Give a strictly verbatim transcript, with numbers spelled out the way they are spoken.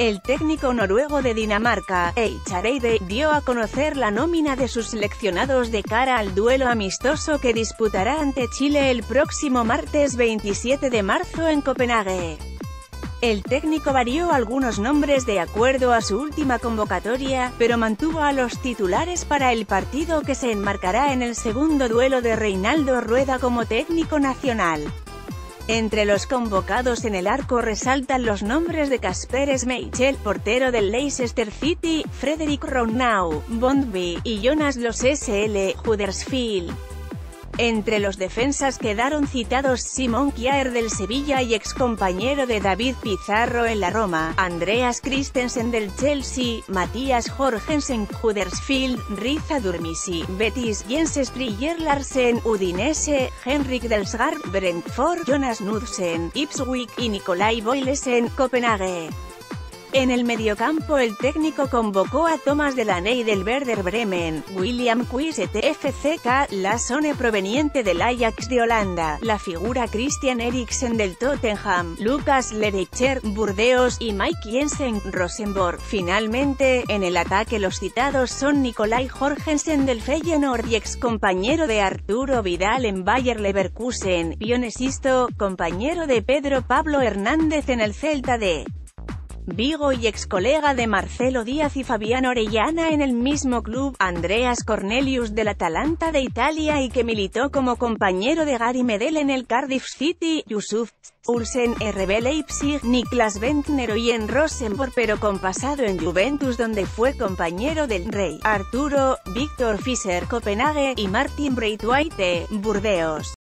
El técnico noruego de Dinamarca, Age Hareide, dio a conocer la nómina de sus seleccionados de cara al duelo amistoso que disputará ante Chile el próximo martes veintisiete de marzo en Copenhague. El técnico varió algunos nombres de acuerdo a su última convocatoria, pero mantuvo a los titulares para el partido que se enmarcará en el segundo duelo de Reinaldo Rueda como técnico nacional. Entre los convocados en el arco resaltan los nombres de Kasper Schmeichel, portero del Leicester City, Frederik Rønnow, Bondby, y Jonas Los S L, Huddersfield. Entre los defensas quedaron citados Simón Kjaer del Sevilla y excompañero de David Pizarro en la Roma, Andreas Christensen del Chelsea, Matías Jorgensen, Huddersfield, Riza Durmisi, Betis, Jens Sprije Larsen, Udinese, Henrik Delsgar, Brentford, Jonas Knudsen, Ipswich, y Nikolai Boilesen, Copenhague. En el mediocampo el técnico convocó a Thomas Delaney del Werder Bremen, William Quist F C K, Lassonne proveniente del Ajax de Holanda, la figura Christian Eriksen del Tottenham, Lucas Ledecher, Burdeos, y Mike Jensen, Rosenborg. Finalmente, en el ataque los citados son Nicolai Jorgensen del Feyenoord y excompañero de Arturo Vidal en Bayer Leverkusen, Bjørn Sisto, compañero de Pedro Pablo Hernández en el Celta de Vigo y ex colega de Marcelo Díaz y Fabián Orellana en el mismo club, Andreas Cornelius del Atalanta de Italia y que militó como compañero de Gary Medel en el Cardiff City, Yusuf Ulsen, R B Leipzig, Niklas Bendtner y en Rosenborg pero con pasado en Juventus donde fue compañero del Rey, Arturo, Víctor Fischer, Copenhague, y Martin Braithwaite, Burdeos.